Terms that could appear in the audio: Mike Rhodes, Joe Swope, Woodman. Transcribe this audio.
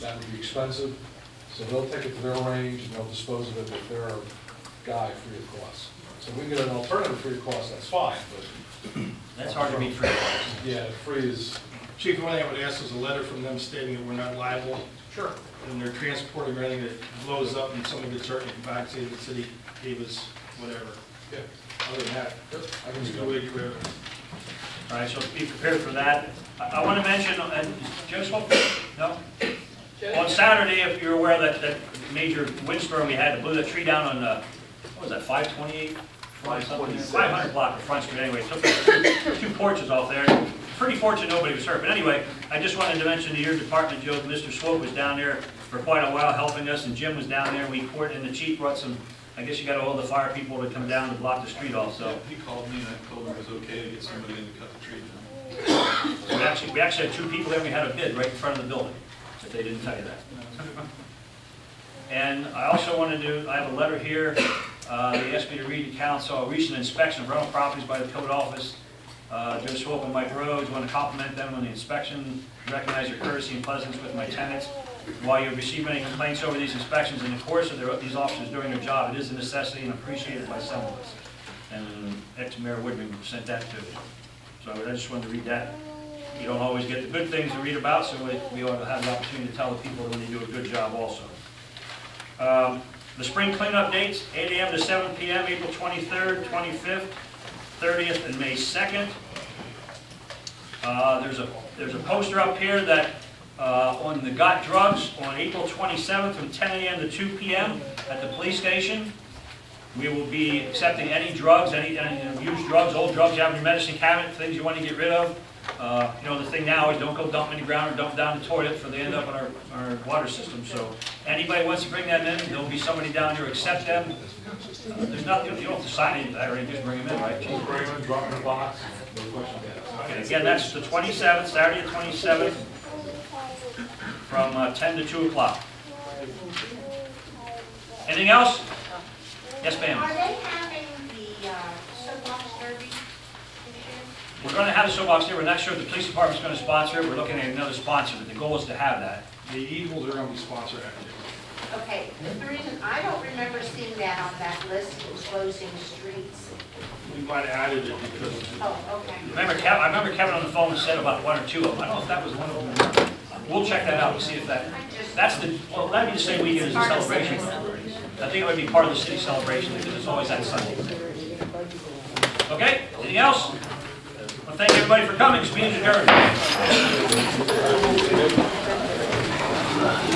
that would be expensive. So they'll take it to their range and they'll dispose of it with their guy free of cost. So we get an alternative free of cost, that's fine. But that's hard to be free of cost. Yeah, free is. Chief, the one thing I would ask is a letter from them stating that we're not liable. Sure. And they're transporting or anything that blows up and someone gets hurt and can back to the city, gave us whatever. Yeah. Other than that, I can just go with you. All right, so be prepared for that. I want to mention, Joe Swope? No? On Saturday, if you're aware, that major windstorm we had, it blew that tree down on, what was that, 528? 500 block of Front Street anyway. Took two porches off there. Pretty fortunate nobody was hurt. But anyway, I just wanted to mention to your department, Joe, Mr. Swope was down there for quite a while helping us, and Jim was down there. We coordinated, and the chief brought some, I guess you got all the fire people to come down to block the street also. Yeah, he called me and I told him it was okay to get somebody in to cut the tree down. So we actually had two people there. We had a bid right in front of the building, if they didn't tell you that. And I also wanted to, I have a letter here. They asked me to read to council a recent inspection of rental properties by the code office. Joe Swope and Mike Rhodes, want to compliment them on the inspection, recognize your courtesy and pleasance with my tenants. While you receive many complaints over these inspections in the course of these officers doing their job, it is a necessity and appreciated by some of us. And ex-Mayor Woodman sent that to me. So I just wanted to read that. You don't always get the good things to read about, so we ought to have the opportunity to tell the people when they do a good job also. The spring cleanup dates, 8 a.m. to 7 p.m., April 23rd, 25th, 30th, and May 2nd. There's a poster up here that on the Got Drugs on April 27th from 10 a.m. to 2 p.m. at the police station. We will be accepting any drugs, any abused drugs, old drugs you have in your medicine cabinet, things you want to get rid of. You know, the thing now is don't go dumping in the ground or dump down the toilet for they end up in our water system. So anybody wants to bring that in, there'll be somebody down here accept them. There's nothing, you don't have to sign anything, I already just bring them in, right? Just bring them, drop them in a box. Okay, again, that's the 27th, Saturday the 27th, from 10 to 2 o'clock. Anything else? Yes, ma'am. Are they having the soapbox derby? We're going to have a soapbox here. We're not sure if the police department's going to sponsor it. We're looking at another sponsor, but the goal is to have that. The Eagles are going to be sponsored after. Okay. The reason I don't remember seeing that on that list of closing streets. We might have added it because. Oh, okay. I remember Kevin on the phone said about one or two of them. I don't know if that was one of them. We'll check that out and see if that. That's the. Well, let me just say weekend is a celebration. I think it would be part of the city celebration because it's always that Sunday. Okay. Anything else? Well, thank everybody for coming. This meeting is adjourned.